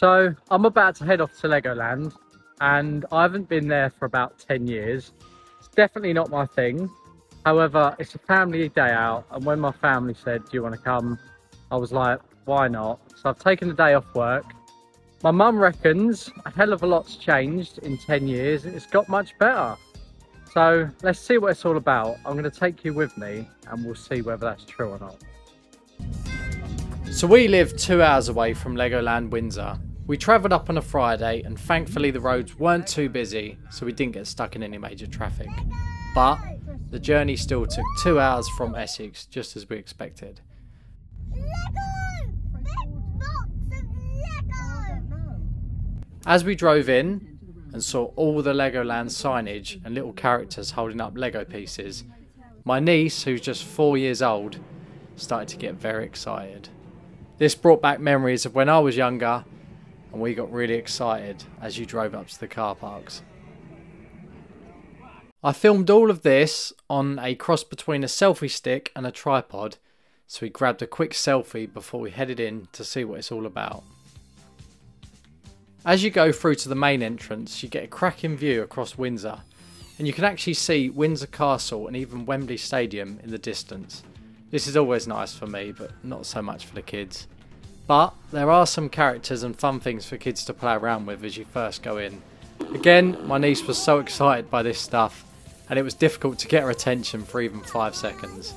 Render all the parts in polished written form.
So I'm about to head off to Legoland and I haven't been there for about 10 years. It's definitely not my thing. However, it's a family day out, and when my family said, do you want to come? I was like, why not? So I've taken the day off work. My mum reckons a hell of a lot's changed in 10 years. It's got much better. So let's see what it's all about. I'm going to take you with me and we'll see whether that's true or not. So we live 2 hours away from Legoland Windsor. We travelled up on a Friday and thankfully the roads weren't too busy, so we didn't get stuck in any major traffic. But the journey still took 2 hours from Essex, just as we expected. Lego! Big box of Lego! As we drove in and saw all the Legoland signage and little characters holding up Lego pieces, my niece, who's just 4 years old, started to get very excited. This brought back memories of when I was younger, and we got really excited as you drove up to the car parks. I filmed all of this on a cross between a selfie stick and a tripod, so we grabbed a quick selfie before we headed in to see what it's all about. As you go through to the main entrance, you get a cracking view across Windsor, and you can actually see Windsor Castle and even Wembley Stadium in the distance. This is always nice for me, but not so much for the kids. But there are some characters and fun things for kids to play around with as you first go in. Again, my niece was so excited by this stuff, and it was difficult to get her attention for even 5 seconds.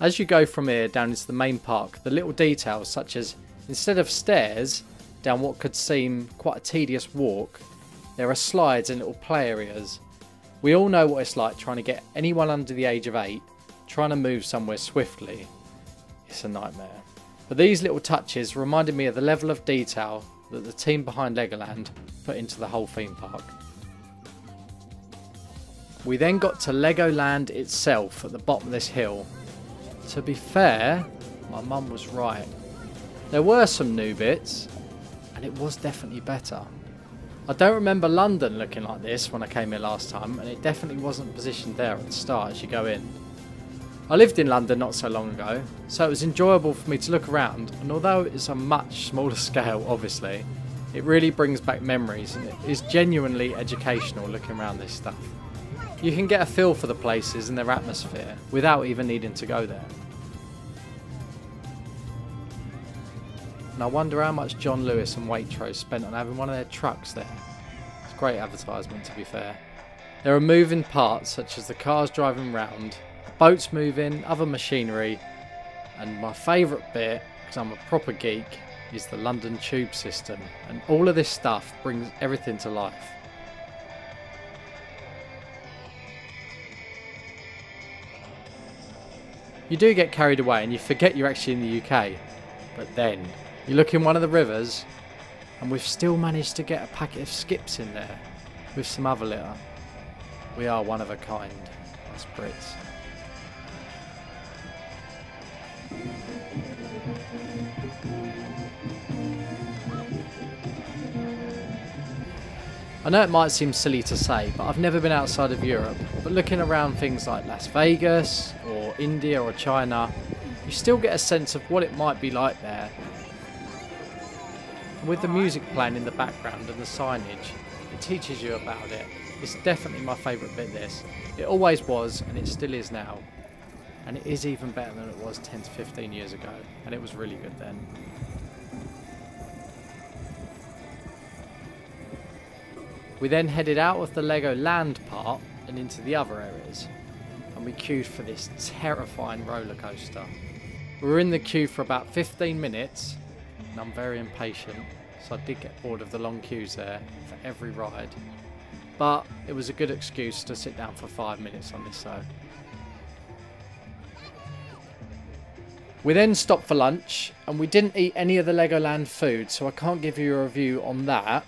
As you go from here down into the main park, the little details such as, instead of stairs, down what could seem quite a tedious walk, there are slides and little play areas. We all know what it's like trying to get anyone under the age of 8, trying to move somewhere swiftly. It's a nightmare. But these little touches reminded me of the level of detail that the team behind Legoland put into the whole theme park. We then got to Legoland itself at the bottom of this hill. To be fair, my mum was right. There were some new bits, and it was definitely better. I don't remember London looking like this when I came here last time, and it definitely wasn't positioned there at the start as you go in. I lived in London not so long ago, so it was enjoyable for me to look around, and although it's a much smaller scale obviously, it really brings back memories and it is genuinely educational looking around this stuff. You can get a feel for the places and their atmosphere without even needing to go there. And I wonder how much John Lewis and Waitrose spent on having one of their trucks there. It's great advertisement to be fair. There are moving parts such as the cars driving round, boats moving, other machinery, and my favourite bit, because I'm a proper geek, is the London tube system, and all of this stuff brings everything to life. You do get carried away and you forget you're actually in the UK, but then you look in one of the rivers and we've still managed to get a packet of skips in there with some other litter. We are one of a kind, us Brits. I know it might seem silly to say, but I've never been outside of Europe, but looking around things like Las Vegas or India or China, you still get a sense of what it might be like there. And with the music playing in the background and the signage, it teaches you about it. It's definitely my favourite bit this. It always was and it still is now. And it is even better than it was 10 to 15 years ago, and it was really good then. We then headed out of the Legoland part and into the other areas, and we queued for this terrifying roller coaster. We were in the queue for about 15 minutes, and I'm very impatient, so I did get bored of the long queues there for every ride. But it was a good excuse to sit down for 5 minutes on this though. We then stopped for lunch, and we didn't eat any of the Legoland food, so I can't give you a review on that,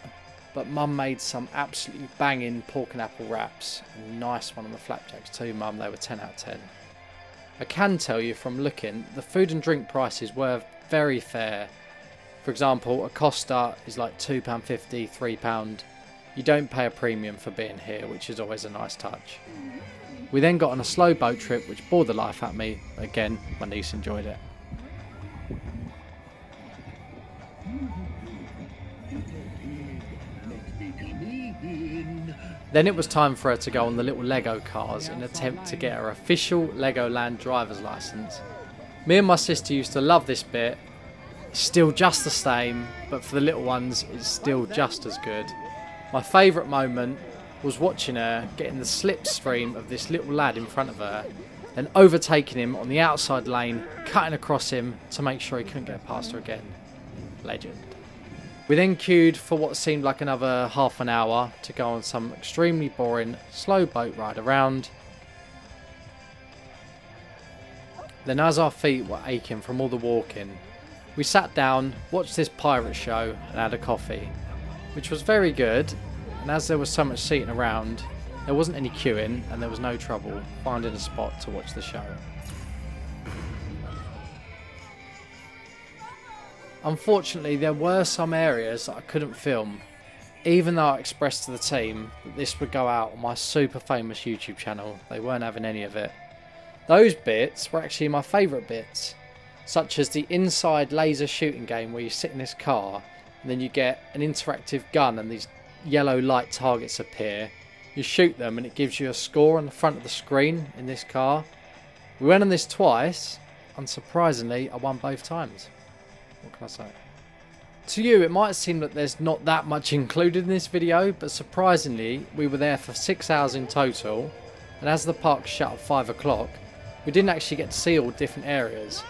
but Mum made some absolutely banging pork and apple wraps, and a nice one on the flapjacks too, Mum, they were 10 out of 10. I can tell you from looking, the food and drink prices were very fair. For example, a Costa is like £2.50, £3, You don't pay a premium for being here, which is always a nice touch. We then got on a slow boat trip which bored the life out of me. Again, my niece enjoyed it. Then it was time for her to go on the little Lego cars in an attempt to get her official Legoland driver's license. Me and my sister used to love this bit. It's still just the same, but for the little ones it's still just as good. My favourite moment was watching her getting the slipstream of this little lad in front of her and overtaking him on the outside lane, cutting across him to make sure he couldn't get past her again. Legend. We then queued for what seemed like another half an hour to go on some extremely boring slow boat ride around. Then as our feet were aching from all the walking, we sat down, watched this pirate show and had a coffee, which was very good, and as there was so much seating around, there wasn't any queuing and there was no trouble finding a spot to watch the show. Unfortunately, there were some areas that I couldn't film, even though I expressed to the team that this would go out on my super famous YouTube channel. They weren't having any of it. Those bits were actually my favourite bits, such as the inside laser shooting game where you sit in this car and then you get an interactive gun and these yellow light targets appear. You shoot them and it gives you a score on the front of the screen in this car. We went on this twice. Unsurprisingly, I won both times. What can I say? To you it might seem that there's not that much included in this video, but surprisingly we were there for 6 hours in total, and as the park shut at 5 o'clock we didn't actually get to see all different areas.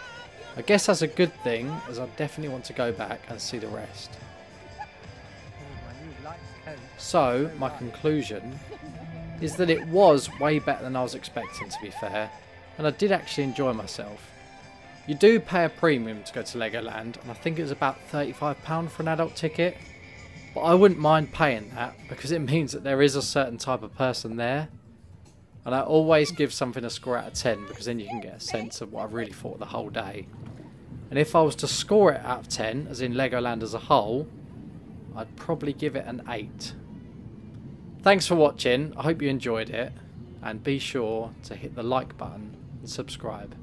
I guess that's a good thing, as I definitely want to go back and see the rest. So my conclusion is that it was way better than I was expecting, to be fair, and I did actually enjoy myself. You do pay a premium to go to Legoland, and I think it was about £35 for an adult ticket, but I wouldn't mind paying that because it means that there is a certain type of person there, and I always give something a score out of 10 because then you can get a sense of what I really thought the whole day. And if I was to score it out of 10, as in Legoland as a whole, I'd probably give it an 8. Thanks for watching, I hope you enjoyed it, and be sure to hit the like button and subscribe.